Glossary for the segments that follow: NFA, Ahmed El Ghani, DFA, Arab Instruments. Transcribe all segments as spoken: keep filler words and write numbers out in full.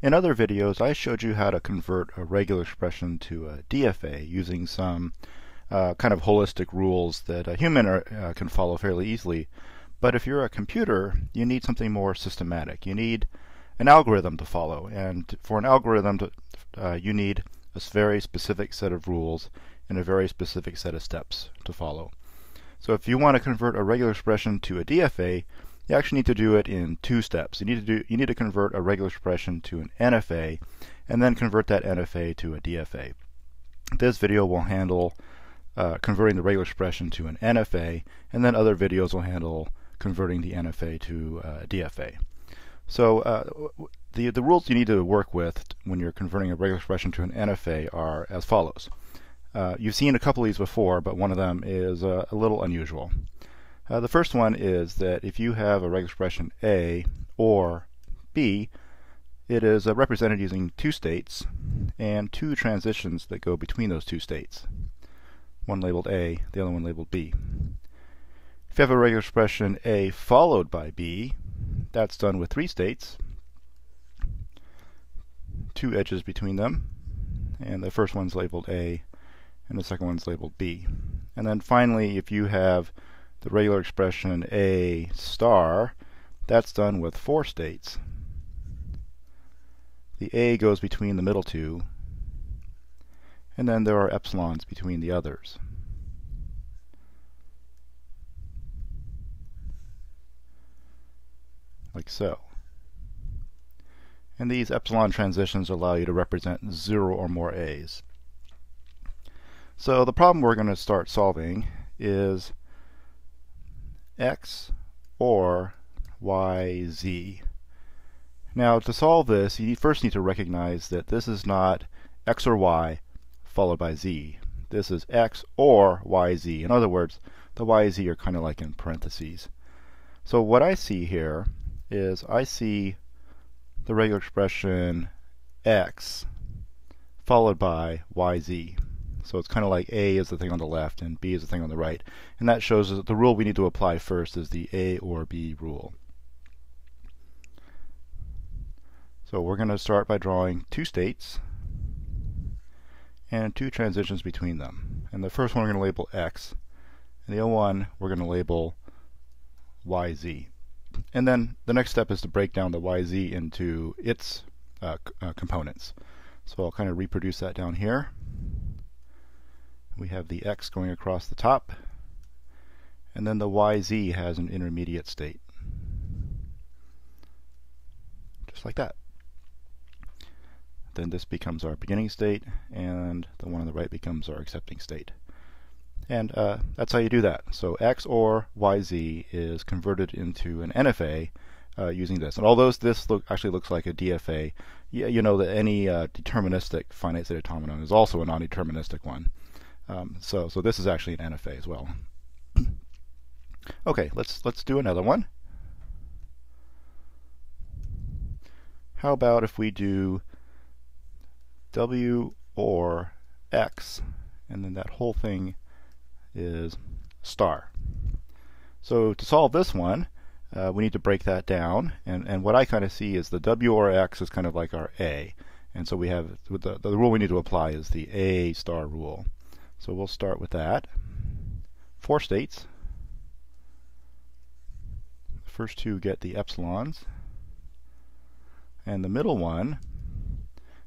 In other videos, I showed you how to convert a regular expression to a D F A using some uh, kind of holistic rules that a human are, uh, can follow fairly easily. But if you're a computer, you need something more systematic. You need an algorithm to follow, and for an algorithm, to, uh, you need a very specific set of rules and a very specific set of steps to follow. So if you want to convert a regular expression to a D F A, you actually need to do it in two steps. You need to do you need to convert a regular expression to an N F A, and then convert that N F A to a D F A. This video will handle uh, converting the regular expression to an N F A, and then other videos will handle converting the N F A to uh, D F A. So uh, the the rules you need to work with when you're converting a regular expression to an N F A are as follows. Uh, you've seen a couple of these before, but one of them is uh, a little unusual. Uh, the first one is that if you have a regular expression A or B, it is uh, represented using two states and two transitions that go between those two states. One labeled A, the other one labeled B. If you have a regular expression A followed by B, that's done with three states, two edges between them, and the first one's labeled A, and the second one's labeled B. And then finally, if you have the regular expression A star, that's done with four states. The A goes between the middle two, and then there are epsilons between the others. Like so. And these epsilon transitions allow you to represent zero or more A's. So the problem we're going to start solving is X or Y, Z. Now to solve this, you first need to recognize that this is not X or Y followed by Z. This is X or Y, Z. In other words, the Y and Z are kind of like in parentheses. So what I see here is I see the regular expression X followed by Y, Z. So it's kind of like A is the thing on the left and B is the thing on the right. And that shows that the rule we need to apply first is the A or B rule. So we're going to start by drawing two states and two transitions between them. And the first one we're going to label X, and the other one we're going to label Y Z. And then the next step is to break down the Y Z into its uh, uh, components. So I'll kind of reproduce that down here. We have the X going across the top, and then the Y Z has an intermediate state. Just like that. Then this becomes our beginning state, and the one on the right becomes our accepting state. And uh, that's how you do that. So X or Y Z is converted into an N F A uh, using this. And although this look, actually looks like a D F A, you, you know that any uh, deterministic finite state automaton is also a non-deterministic one. Um, so, so this is actually an N F A as well. Okay, let's let's do another one. How about if we do W or X, and then that whole thing is star. So to solve this one, uh, we need to break that down. And, and what I kind of see is the W or X is kind of like our A. And so we have, the, the rule we need to apply is the A star rule. So we'll start with that. Four states. The first two get the epsilons. And the middle one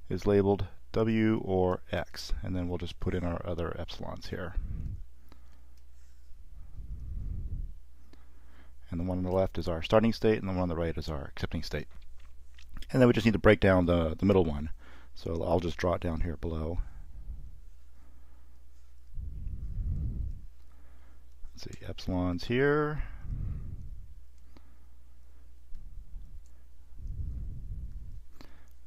is labeled W or X. And then we'll just put in our other epsilons here. And the one on the left is our starting state, and the one on the right is our accepting state. And then we just need to break down the, the middle one. So I'll just draw it down here below. See, epsilon's here,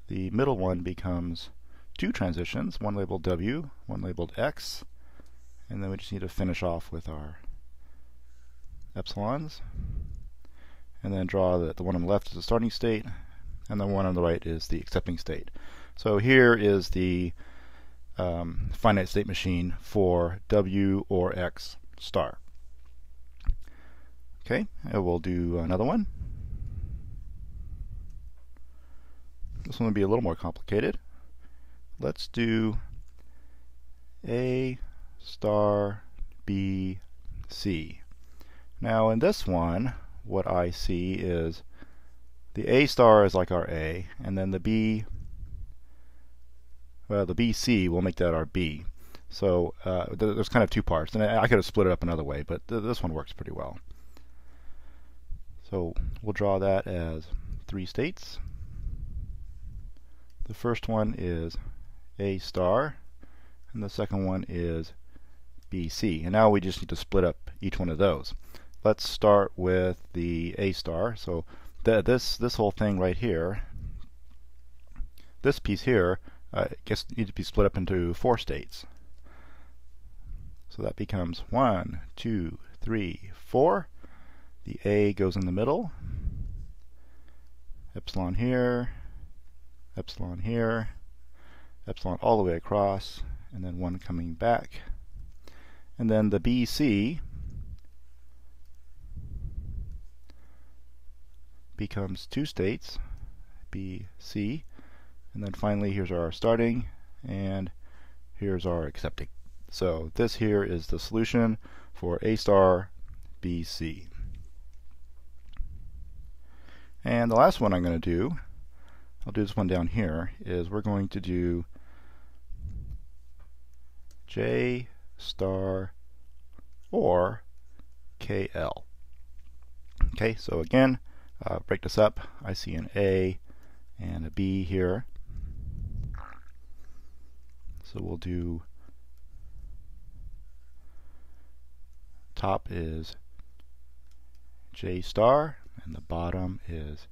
the middle one becomes two transitions, one labeled W, one labeled X, and then we just need to finish off with our epsilons, and then draw that the one on the left is the starting state and the one on the right is the accepting state. So here is the um, finite state machine for W or X star. Okay, and we'll do another one. This one would be a little more complicated. Let's do A star B C. Now in this one, what I see is the A star is like our A, and then the B, well, the B C, we'll make that our B. So uh, th there's kind of two parts, and I, I could have split it up another way, but th this one works pretty well. So we'll draw that as three states. The first one is A star, and the second one is B C. And now we just need to split up each one of those. Let's start with the A star. So th this this whole thing right here, this piece here, uh, gets needs to be split up into four states. So that becomes one, two, three, four. The A goes in the middle. Epsilon here. Epsilon here, epsilon all the way across, and then one coming back. And then the B C becomes two states, B C, and then finally here's our starting, and here's our accepting. So this here is the solution for A star B C. And the last one I'm going to do, I'll do this one down here, is we're going to do J star or K L. Okay, so again, uh, break this up. I see an A and a B here. So we'll do top is J star and the bottom is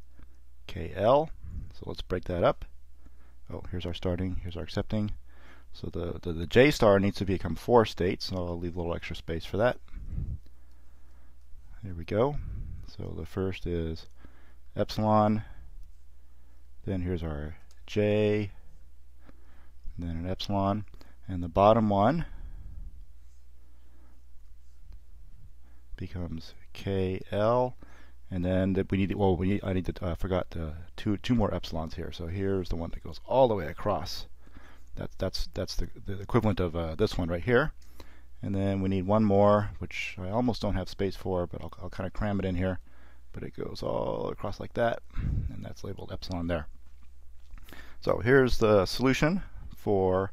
K L. So let's break that up. Oh, here's our starting, here's our accepting. So the, the, the J star needs to become four states, so I'll leave a little extra space for that. There we go. So the first is epsilon, then here's our J, then an epsilon, and the bottom one becomes K L. And then we need, well, we need, I need to, I uh, forgot uh, two two more epsilons here. So here's the one that goes all the way across. That's that's that's the, the equivalent of uh, this one right here. And then we need one more, which I almost don't have space for, but I'll, I'll kind of cram it in here. But it goes all across like that, and that's labeled epsilon there. So here's the solution for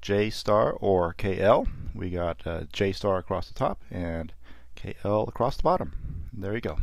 J star or K L. We got uh, J star across the top and K L across the bottom. There you go.